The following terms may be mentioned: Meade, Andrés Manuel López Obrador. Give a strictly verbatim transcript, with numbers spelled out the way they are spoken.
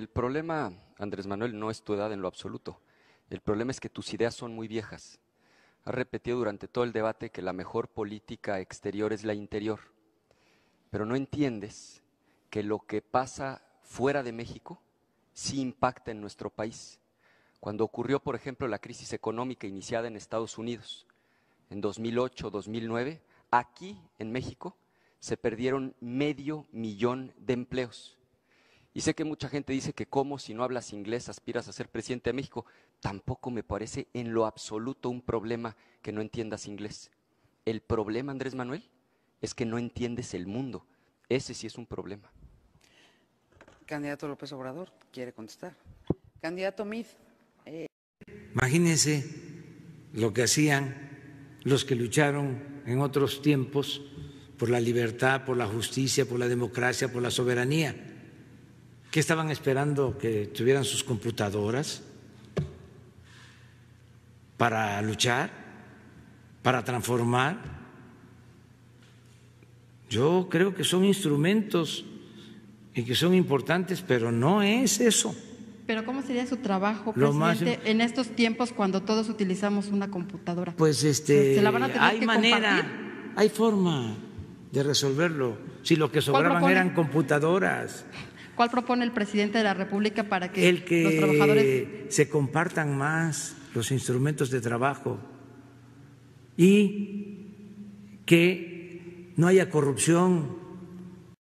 El problema, Andrés Manuel, no es tu edad en lo absoluto. El problema es que tus ideas son muy viejas. Has repetido durante todo el debate que la mejor política exterior es la interior. Pero no entiendes que lo que pasa fuera de México sí impacta en nuestro país. Cuando ocurrió, por ejemplo, la crisis económica iniciada en Estados Unidos en dos mil ocho, dos mil nueve, aquí en México se perdieron medio millón de empleos. Y sé que mucha gente dice que cómo, si no hablas inglés, aspiras a ser presidente de México. Tampoco me parece en lo absoluto un problema que no entiendas inglés. El problema, Andrés Manuel, es que no entiendes el mundo. Ese sí es un problema. Candidato López Obrador, quiere contestar. Candidato Meade. Eh. Imagínense lo que hacían los que lucharon en otros tiempos por la libertad, por la justicia, por la democracia, por la soberanía. ¿Qué estaban esperando? ¿Que tuvieran sus computadoras para luchar, para transformar? Yo creo que son instrumentos y que son importantes, pero no es eso. ¿Pero cómo sería su trabajo, presidente, más, en estos tiempos cuando todos utilizamos una computadora? Pues este, ¿se la van a tener hay que manera, compartir? Hay forma de resolverlo. Si lo que sobraban eran computadoras. ¿Cuál propone el presidente de la República para que, el que los trabajadores se compartan más los instrumentos de trabajo y que no haya corrupción?